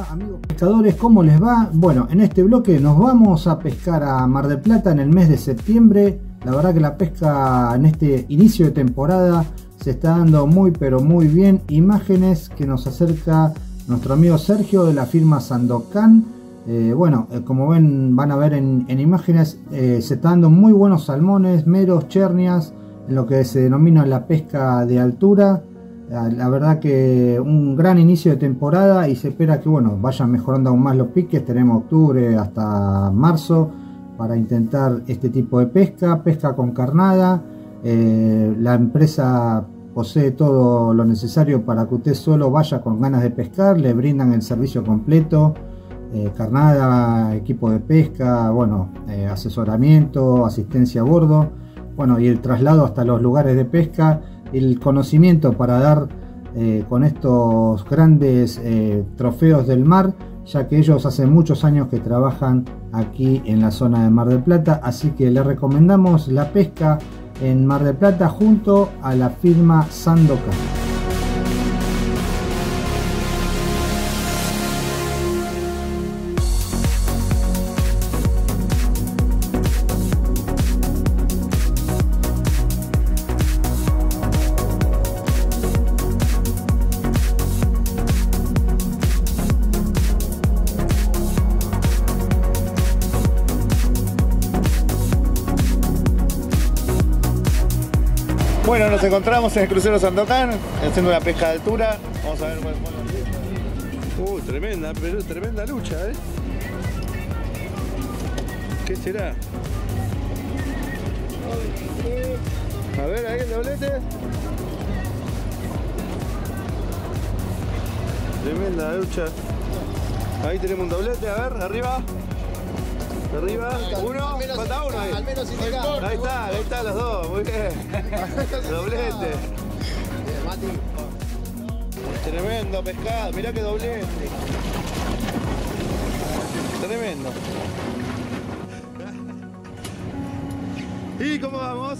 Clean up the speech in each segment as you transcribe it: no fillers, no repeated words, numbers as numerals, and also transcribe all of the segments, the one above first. va, amigos pescadores? ¿Cómo les va? Bueno, en este bloque nos vamos a pescar a Mar del Plata en el mes de septiembre. La verdad que la pesca en este inicio de temporada se está dando muy pero muy bien. Imágenes que nos acerca nuestro amigo Sergio de la firma Sandokan. Bueno, como ven, van a ver en imágenes, se está dando muy buenos salmones, meros, chernias, en lo que se denomina la pesca de altura. La verdad que un gran inicio de temporada y se espera que, bueno, vayan mejorando aún más los piques. Tenemos octubre hasta marzo para intentar este tipo de pesca, pesca con carnada. La empresa posee todo lo necesario para que usted solo vaya con ganas de pescar. Le brindan el servicio completo, carnada, equipo de pesca, bueno, asesoramiento, asistencia a bordo, bueno, y el traslado hasta los lugares de pesca. El conocimiento para dar con estos grandes trofeos del mar, ya que ellos hace muchos años que trabajan aquí en la zona de Mar del Plata, así que les recomendamos la pesca en Mar del Plata junto a la firma Sandokan. Bueno, nos encontramos en el crucero Sandokan, haciendo una pesca de altura. Vamos a ver cuál es. Tremenda, pero tremenda lucha, ¿eh? ¿Qué será? A ver, ahí el doblete. Tremenda lucha. Ahí tenemos un doblete, a ver, arriba. Arriba, uno, falta uno ahí. Al menos indicado. Ahí está, los dos, muy bien. Doblete. Tremendo pescado, mirá que doblete. Tremendo. ¿Y cómo vamos?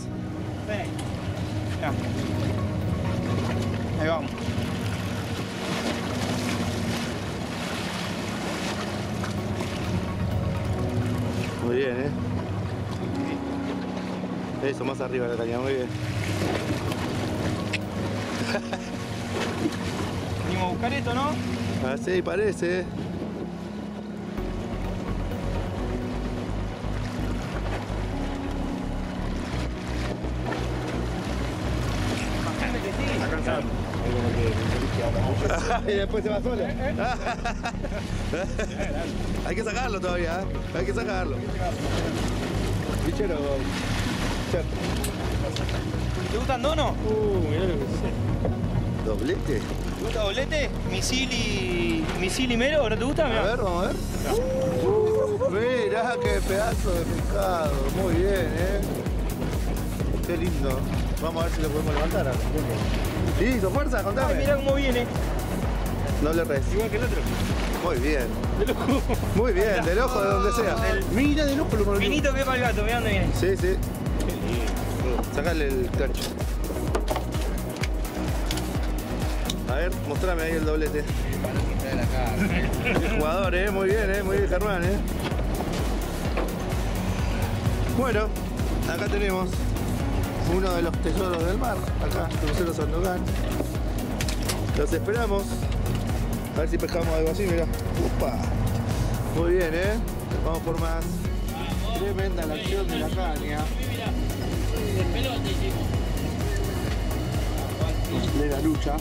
Ahí vamos. Muy bien, Eso, más arriba la caña, muy bien. Venimos a buscar esto, ¿no? Así parece. Y después se va solo. Hay que sacarlo todavía, ¿eh? Hay que sacarlo. Bichero. ¿Te gustan donos? Mirá lo que es. ¿Doblete? ¿Te gusta doblete? ¿Misil y mero? ¿No te gusta? Mirá. A ver, vamos a ver. Mirá qué pedazo de pescado. Muy bien, Qué lindo. Vamos a ver si lo podemos levantar acá. Listo, fuerza, contame. Mirá cómo viene. Doble res. Igual que el otro. Muy bien. Del ojo. Muy bien, del ojo de donde sea. Mira del ojo lo finito que es para el gato, mirá dónde viene. Sí, sí. Sacale el cacho. A ver, mostrame ahí el doblete. El jugador, muy bien, muy bien Germán, Bueno, acá tenemos uno de los tesoros del mar, acá, crucero Sandokan. Los esperamos. A ver si pescamos algo así, mirá. ¡Upa! Muy bien, Vamos por más. Tremenda la acción de la caña. De la lucha.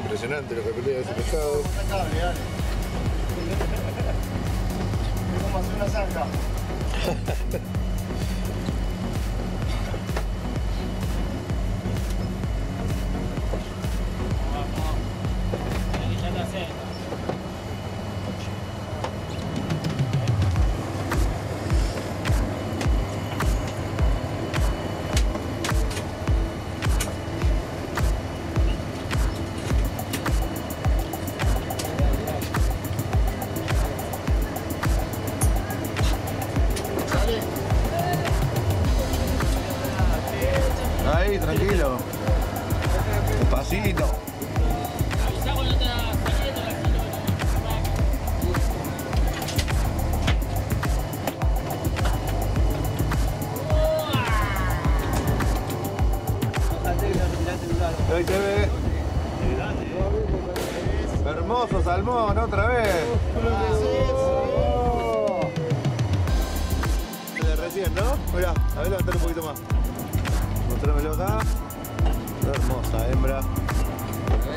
Impresionante lo que pelea ese pescado. Es como hacer una zanja. facilito. Ahí se ve. Hermoso salmón, otra vez. Oh. De recién, ¿no? Mirá, a ver, levantalo un poquito más. Mostrámelo acá. Hermosa hembra.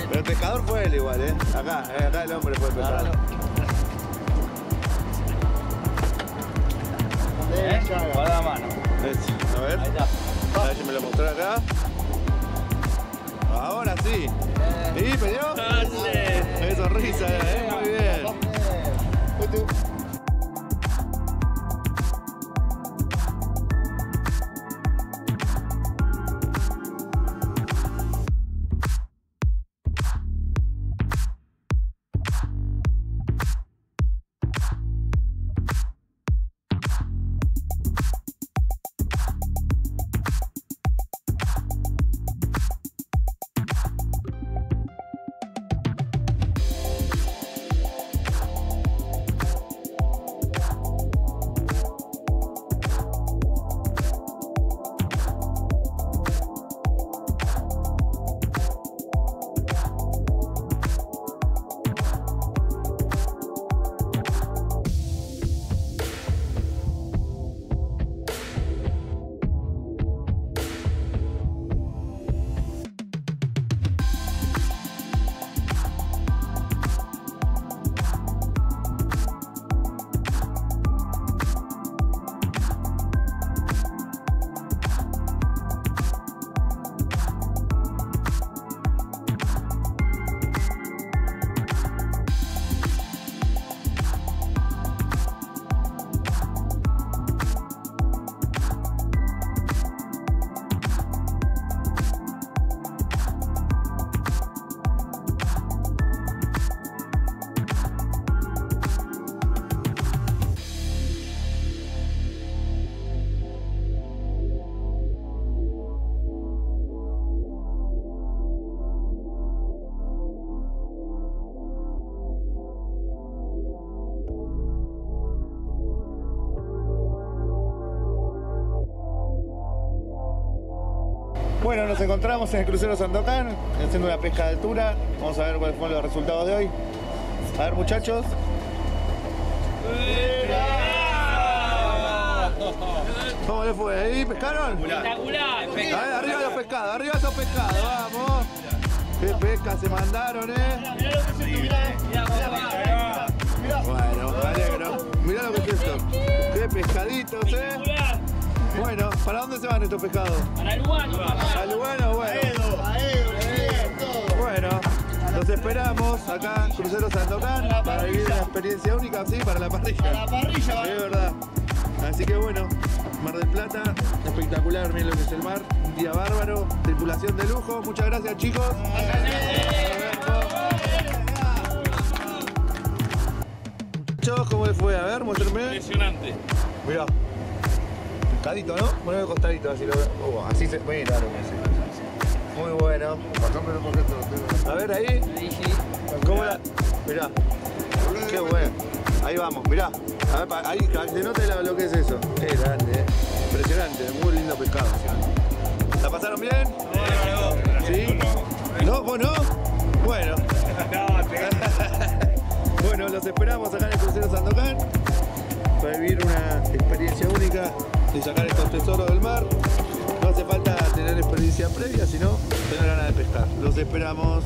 Pero el pescador fue él igual, ¿eh? Acá el hombre fue el pescador. Guarda la mano. A ver. Ahí está. A ver si me lo mostré acá. Ahora sí. ¿Y peleó? ¡Qué sonrisa! Muy bien. Bueno, nos encontramos en el crucero Sandokan haciendo una pesca de altura. Vamos a ver cuáles fueron los resultados de hoy. A ver, muchachos. ¿Cómo le fue? ¿Ahí pescaron? Espectacular. A ver, arriba los pescados, vamos. Qué pesca se mandaron, Mirá lo que es esto, mirá. Bueno, me alegro. Mirá lo que es esto. Qué pescaditos, Bueno, ¿para dónde se van estos pescados? Para Lugano. Para Lugano, bueno. A Edo. Bueno, los esperamos acá en Crucero Sandokan para vivir una experiencia única, sí, para la parrilla. Para la parrilla, ¿vale? Es verdad. Así que bueno, Mar del Plata, espectacular, miren lo que es el mar. Un día bárbaro, tripulación de lujo. Muchas gracias, chicos. Muchachos, ¿cómo les fue? A ver, muéstrenme. Impresionante. Mirá. Costadito, ¿no? Bueno, costadito, así lo veo. Así se puede ir, muy bueno. A ver ahí. ¿Cómo la? Mirá. Qué bueno. Ahí vamos, mirá. A ver, ahí se nota lo que es eso. Qué grande, Impresionante, muy lindo pescado. ¿La pasaron bien? Sí. ¿No? ¿Vos no? Bueno. Bueno, los esperamos acá en el crucero Sandokan para vivir una experiencia única y sacar estos tesoros del mar. No hace falta tener experiencia previa, sino tener ganas de pescar. Los esperamos.